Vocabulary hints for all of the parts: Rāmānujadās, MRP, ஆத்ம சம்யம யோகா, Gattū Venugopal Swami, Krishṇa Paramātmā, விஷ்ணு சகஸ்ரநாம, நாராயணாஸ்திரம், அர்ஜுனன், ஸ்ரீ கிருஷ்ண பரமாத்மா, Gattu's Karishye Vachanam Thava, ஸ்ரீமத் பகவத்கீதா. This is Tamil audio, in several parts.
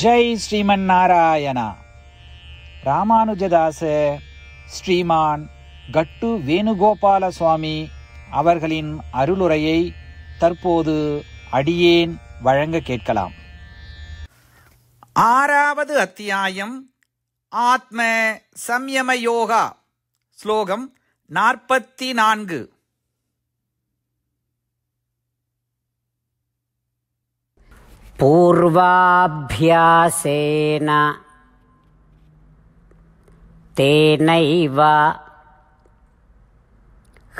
जय श्रीमन्नारायण। रामानुजदास श्रीमान गट्टू वेणुगोपाल स्वामी அவர்களின் அருளுரையை தற்போது அடியேன் வழங்க கேட்கலாம்। ஆறாவது அத்தியாயம் ஆத்ம சம்யம யோகா, ஸ்லோகம் 44। पूर्वाभ्यासेन तेनैव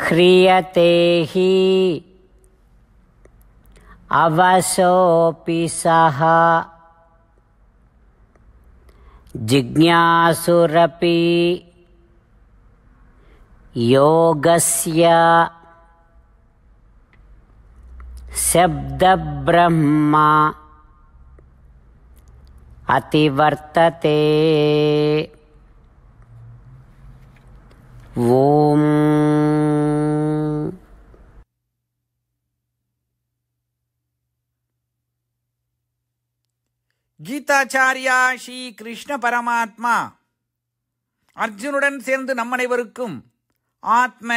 ह्रियते हि अवसोऽपि सः जिज्ञासुरपि योगस्य शब्दब्रह्म अतिवर्तते। ओम। गीताचार्य श्री कृष्ण परमात्मा अर्जुनुடன் சேர்ந்து நம் அனைவருக்கும் ஆத்ம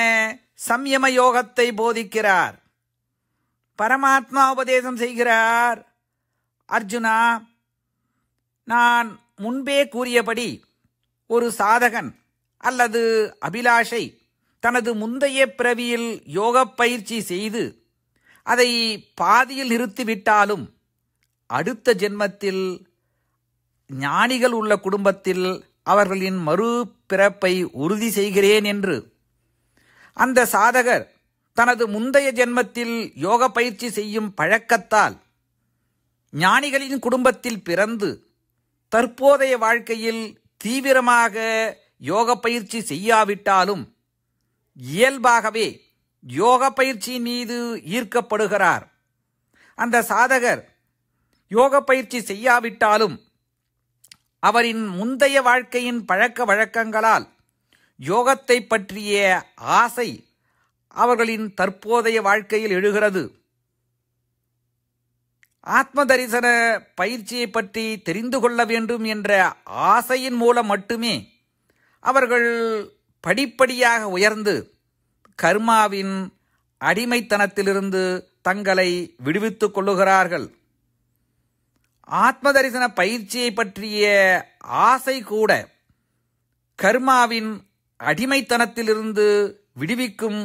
சம்யம யோகத்தை போதிக்கிறார்। பரமாத்மா உபதேசம் செய்கிறார்। அர்ஜுனா, நான் முன்பே கூறியபடி ஒரு சாதகன் அல்லது அபிலாஷை தனது முந்தைய பிறவியில் யோக பயிற்சி செய்து அதை பாதியில் நிறுத்திவிட்டாலும் அடுத்த ஜென்மத்தில் ஞானிகள் உள்ள குடும்பத்தில் அவர்களின் மறுபிறப்பை உறுதி செய்கிறேன் என்று அந்த சாதகர் தனது முந்தைய ஜென்மத்தில் யோக பயிற்சி செய்யும் பழக்கத்தால் ஞானிகளின் குடும்பத்தில் பிறந்து தற்போதைய வாழ்க்கையில் தீவிரமாக யோக பயிற்சி செய்யாவிட்டாலும் இயல்பாகவே யோக பயிற்சியின் மீது ஈர்க்கப்படுகிறார்। அந்த சாதகர் யோக பயிற்சி செய்யாவிட்டாலும் அவரின் முந்தைய வாழ்க்கையின் பழக்க வழக்கங்களால் யோகத்தை பற்றிய ஆசை அவர்களின் தற்போதைய வாழ்க்கையில் எழுகிறது। ஆத்ம தரிசன பயிற்சியை பற்றி தெரிந்து கொள்ள வேண்டும் என்ற ஆசையின் மூலம் மட்டுமே அவர்கள் படிப்படியாக உயர்ந்து கர்மாவின் அடிமைத்தனத்திலிருந்து தங்களை விடுவித்துக் கொள்ளுகிறார்கள்। ஆத்ம தரிசன பயிற்சியை பற்றிய ஆசை கூட கர்மாவின் அடிமைத்தனத்திலிருந்து விடுவிக்கும்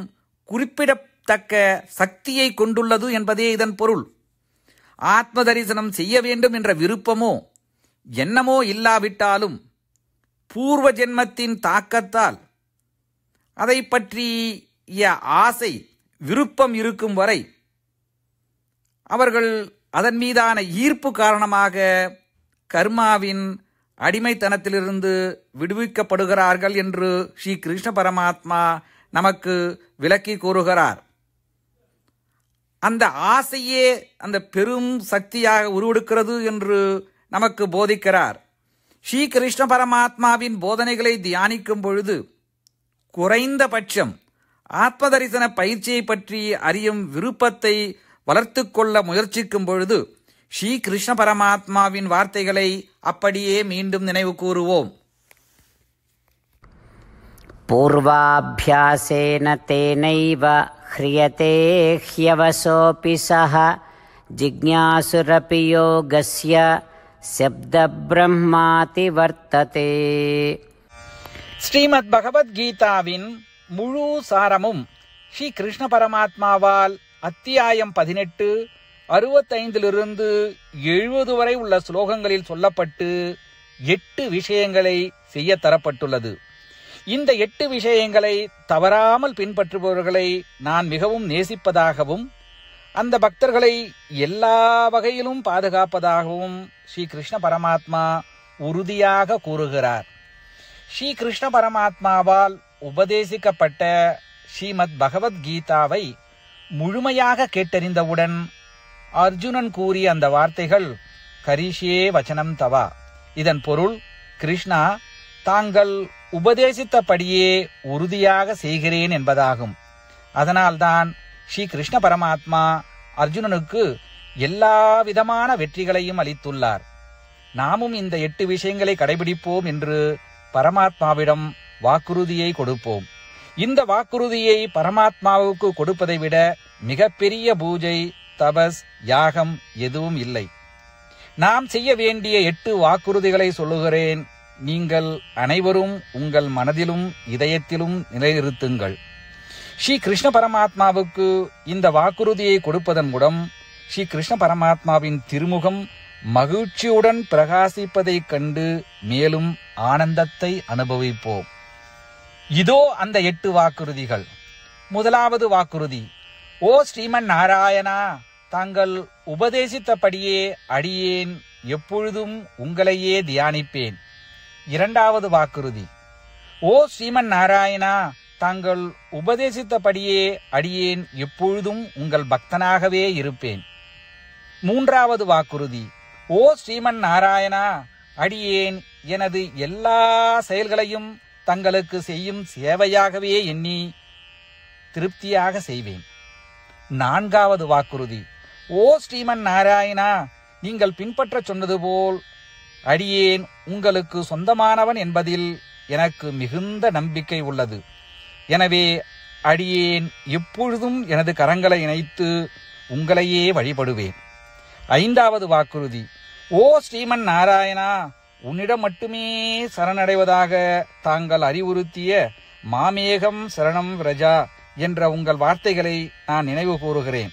குறிப்பிடத்தக்க சக்தியை கொண்டுள்ளது என்பதே இதன் பொருள்। ஆத்ம தரிசனம் செய்ய வேண்டும் என்ற விருப்பமோ எண்ணமோ இல்லாவிட்டாலும் பூர்வ ஜென்மத்தின் தாக்கத்தால் அதை பற்றிய ஆசை விருப்பம் இருக்கும் வரை அவர்கள் அதன் மீதான ஈர்ப்பு காரணமாக கர்மாவின் அடிமைத்தனத்திலிருந்து விடுவிக்கப்படுகிறார்கள் என்று ஸ்ரீ கிருஷ்ண பரமாத்மா நமக்கு விளக்கி கூறுகிறார்। அந்த ஆசையே அந்த பெரும் சக்தியாக உருவெடுக்கிறது என்று நமக்கு போதிக்கிறார்। ஸ்ரீ கிருஷ்ண பரமாத்மாவின் போதனைகளை தியானிக்கும் பொழுது குறைந்தபட்சம் ஆத்ம தரிசன பயிற்சியை பற்றி அறியும் விருப்பத்தை வளர்த்து கொள்ள முயற்சிக்கும் பொழுது ஸ்ரீ கிருஷ்ண பரமாத்மாவின் வார்த்தைகளை அப்படியே மீண்டும் நினைவு கூறுவோம்। பூர்வாபியாசேன தேனைவ ह्रियते ह्यवसोऽपि सः जिज्ञासुरपि योगस्य शब्दब्रह्माति वर्तते। श्रीमद् भगवद् गीताविन मुळु सारमुम श्री कृष्ण परमात्मावाल अध्यायम 18 65லிருந்து 70 வரை உள்ள ஸ்லோகங்களில் சொல்லப்பட்டு 8 விஷயங்களை செய்ய தரப்பட்டுள்ளது। இந்த 8 விஷயங்களை தவறாமல் பின்பற்றுபவர்களை நான் மிகவும் நேசிப்பதாகவும் அந்த பக்தர்களை எல்லா வகையிலும் பாதுகாப்பதாகவும் ஸ்ரீ கிருஷ்ண பரமாத்மா உறுதியாக கூறுகிறார்। ஸ்ரீ கிருஷ்ண பரமாத்மாவால் உபதேசிக்கப்பட்ட ஸ்ரீமத் பகவத்கீதாவை முழுமையாக கேட்டறிந்தவுடன் அர்ஜுனன் கூறிய அந்த வார்த்தைகள் கரிஷே வச்சனம் தவா, இதன் பொருள் கிருஷ்ணா தாங்கள் உபதேசித்தபடியே உறுதியாக செய்கிறேன் என்பதாகும்। அதனால்தான் ஸ்ரீ கிருஷ்ண பரமாத்மா அர்ஜுனனுக்கு எல்லா விதமான வெற்றிகளையும் அளித்துள்ளார்। நாமும் இந்த 8 விஷயங்களை கடைபிடிப்போம் என்று பரமாத்மாவிடம் வாக்குறுதியை கொடுப்போம். இந்த வாக்குறுதியை பரமாத்மாவுக்கு கொடுப்பதை விட மிகப்பெரிய பூஜை, தபஸ், யாகம் எதுவும் இல்லை. நாம் செய்ய வேண்டிய 8 வாக்குறுதிகளை சொல்லுகிறேன். நீங்கள் அனைவரும் உங்கள் மனதிலும் இதயத்திலும் நிலைநிறுத்துங்கள். ஸ்ரீ கிருஷ்ண பரமாத்மாவுக்கு இந்த வாக்குறுதியை கொடுப்பதன் மூலம் ஸ்ரீ கிருஷ்ண பரமாத்மாவின் திருமுகம் மகிழ்ச்சியுடன் பிரகாசிப்பதைக் கண்டு மேலும் ஆனந்தத்தை அனுபவிப்போம். இதோ அந்த 8 வாக்குறுதிகள். முதலாவது வாக்குறுதி: ஓ ஸ்ரீமன் நாராயணா, தாங்கள் உபதேசித்தபடியே அடியேன் எப்பொழுதும் உங்களையே தியானிப்பேன். இரண்டாவது வாக்குறுதி: ஓ ஸ்ரீமன் நாராயணா, தாங்கள் உபதேசித்தபடியே அடியேன் எப்பொழுதும் உங்கள் பக்தனாகவே இருப்பேன். மூன்றாவது வாக்குறுதி: ஓ ஸ்ரீமன் நாராயணா, அடியேன் எனது எல்லா செயல்களையும் தங்களுக்கு செய்யும் சேவையாகவே எண்ணி திருப்தியாக செய்வேன். நான்காவது வாக்குறுதி: ஓ ஸ்ரீமன் நாராயணா, நீங்கள் பின்பற்ற சொன்னது போல் அடியேன் உங்களுக்கு சொந்தமானவன் என்பதில் எனக்கு மிகுந்த நம்பிக்கை உள்ளது. எனவே அடியேன் எப்பொழுதும் எனது கரங்களை இணைத்து உங்களையே வழிபடுவேன். ஐந்தாவது வாக்குறுதி: ஓ ஸ்ரீமன் நாராயணா, உன்னிடம் மட்டுமே சரணடைவதாக தாங்கள் அறிவுறுத்திய மாமேகம் சரணம் ரஜா என்ற உங்கள் வார்த்தைகளை நான் நினைவு கூறுகிறேன்.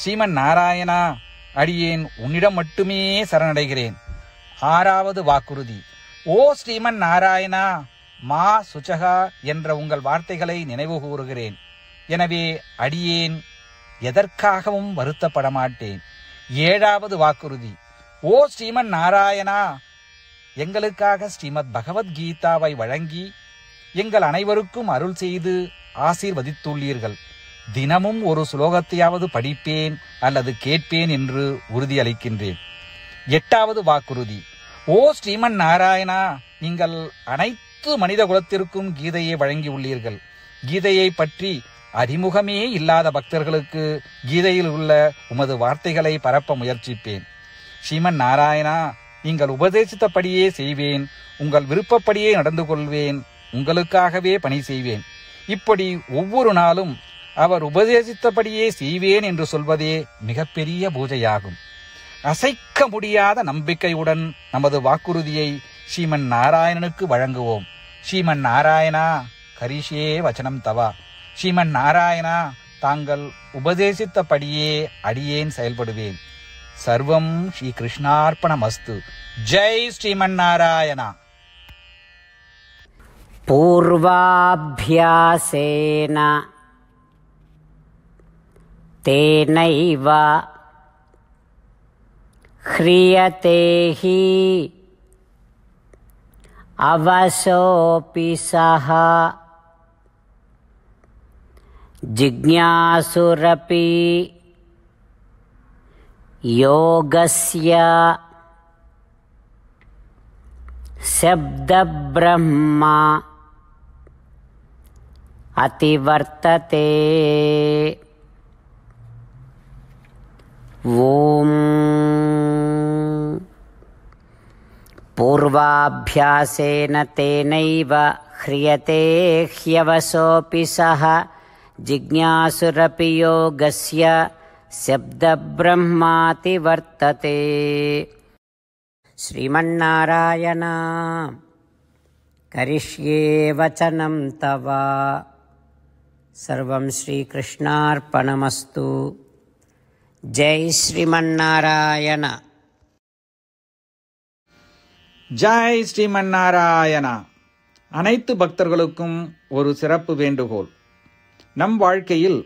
ஸ்ரீமன் நாராயணா, அடியேன் உன்னிடம் மட்டுமே சரணடைகிறேன். ஆறாவது வாக்குறுதி: ஓ ஸ்ரீமன் நாராயணா, மா சுச்சகா என்ற உங்கள் வார்த்தைகளை நினைவு கூறுகிறேன். எனவே அடியேன் எதற்காகவும் வருத்தப்பட மாட்டேன். ஏழாவது வாக்குறுதி: ஓ ஸ்ரீமன் நாராயணா, எங்களுக்காக ஸ்ரீமத் பகவத்கீதாவை வழங்கி எங்கள் அனைவருக்கும் அருள் செய்து ஆசீர்வதித்துள்ளீர்கள். தினமும் ஒரு ஸ்லோகத்தையாவது படிப்பேன் அல்லது கேட்பேன் என்று உறுதியளிக்கின்றேன். எட்டாவது வாக்குறுதி: ஓ ஸ்ரீமன் நாராயணா, நீங்கள் அனைத்து மனித குலத்திற்கும் கீதையை வழங்கியுள்ளீர்கள். கீதையை பற்றி அறிமுகமே இல்லாத பக்தர்களுக்கு கீதையில் உள்ள உமது வார்த்தைகளை பரப்ப முயற்சிப்பேன். ஸ்ரீமன் நாராயணா, நீங்கள் உபதேசித்தபடியே செய்வேன், உங்கள் விருப்பப்படியே நடந்து கொள்வேன், உங்களுக்காகவே பணி செய்வேன். இப்படி ஒவ்வொரு நாளும் அவர் உபதேசித்தபடியே செய்வேன் என்று சொல்வதே மிகப்பெரிய பூஜையாகும். அசைக்க முடியாத நம்பிக்கையுடன் நமது வாக்குறுதியை ஸ்ரீமன் நாராயணனுக்கு வழங்குவோம். ஸ்ரீமன் நாராயணா, கரிஷே வச்சனம் தவா. ஸ்ரீமன் நாராயணா, தாங்கள் உபதேசித்தபடியே அடியேன் செயல்படுவேன். சர்வம் ஸ்ரீ கிருஷ்ணார்ப்பணமஸ்து. ஜெய் ஸ்ரீமன் நாராயணா. पूर्वाभ्यासेन तेनैव ह्रियते हि अवसोऽपि सः जिज्ञासुरपि योगस्य शब्दब्रह्मा अतिवर्तते. ओम पूर्वाभ्यासेन तेनैव ह्रियते ह्यवसोऽपि सः जिज्ञासुरपि योगस्य शब्दब्रह्मातिवर्तते. श्रीमन्नारायण करिष्ये वचनं तव. सर्वं श्रीकृष्णार्पणमस्तु. जय श्रीमन्नारायण. जय श्रीमन्नारायण. அனைத்து பக்தர்களுக்கும் ஒரு சிறப்பு வேண்டுகோள். நம் வாழ்க்கையில்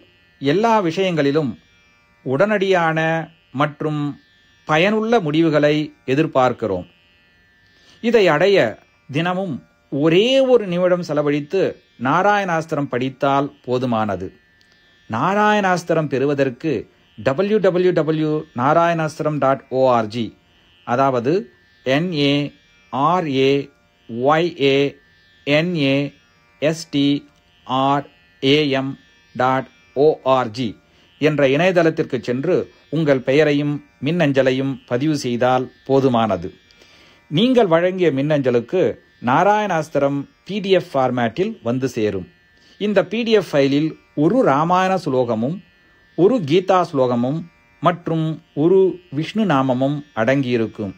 எல்லா விஷயங்களிலும் உடனடியான மற்றும் பயனுள்ள முடிவுகளை எதிர்பார்க்கிறோம். இதை அடைய தினமும் ஒரே ஒரு நிமிடம் செலவழித்து நாராயணாஸ்திரம் படித்தால் போதுமானது. நாராயணாஸ்திரம் பெறுவதற்கு www.narayanastram.org, அதாவது NARAYANASTRAM.org என்ற இணையதளத்திற்கு சென்று உங்கள் பெயரையும் மின்னஞ்சலையும் பதிவு செய்தால் போதுமானது. நீங்கள் வழங்கிய மின்னஞ்சலுக்கு நாராயணாஸ்திரம் PDF ஃபார்மேட்டில் வந்து சேரும். இந்த PDF ஃபைலில் ஒரு ராமாயண ஸ்லோகமும் ஒரு கீதா ஸ்லோகமும் மற்றும் ஒரு விஷ்ணு நாமமும் அடங்கியிருக்கும்.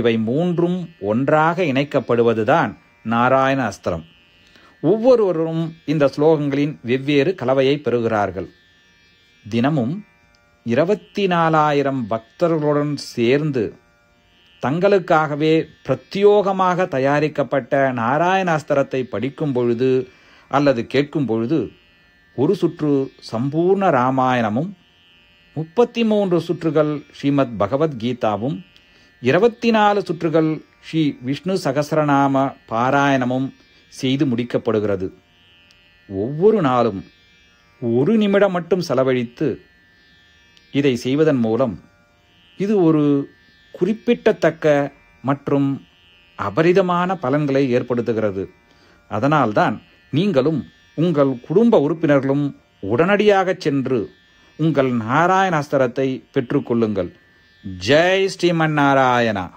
இவை மூன்றும் ஒன்றாக இணைக்கப்படுவதுதான் நாராயணாஸ்திரம். ஒவ்வொருவரும் இந்த ஸ்லோகங்களின் வெவ்வேறு கலவையை பெறுகிறார்கள். தினமும் 24,000 பக்தர்களுடன் சேர்ந்து தங்களுக்காகவே பிரத்யோகமாக தயாரிக்கப்பட்ட நாராயணாஸ்திரத்தை படிக்கும் பொழுது அல்லது கேட்கும் பொழுது ஒரு சுற்று சம்பூர்ண ராமாயணமும் 33 சுற்றுகள் ஸ்ரீமத் பகவத்கீதாவும் 24 சுற்றுகள் ஸ்ரீ விஷ்ணு சகஸ்ரநாம பாராயணமும் செய்து முடிக்கப்படுகிறது. ஒவ்வொரு நாளும் 1 நிமிடம் மட்டும் செலவழித்து இதை செய்வதன் மூலம் இது ஒரு குறிப்பிடத்தக்க மற்றும் அபரிதமான பலன்களை ஏற்படுத்துகிறது. அதனால்தான் நீங்களும் உங்கள் குடும்ப உறுப்பினர்களும் உடனடியாக சென்று உங்கள் நாராயணாஸ்திரத்தை பெற்றுக்கொள்ளுங்கள். ஜெய் ஸ்ரீமன் நாராயணா.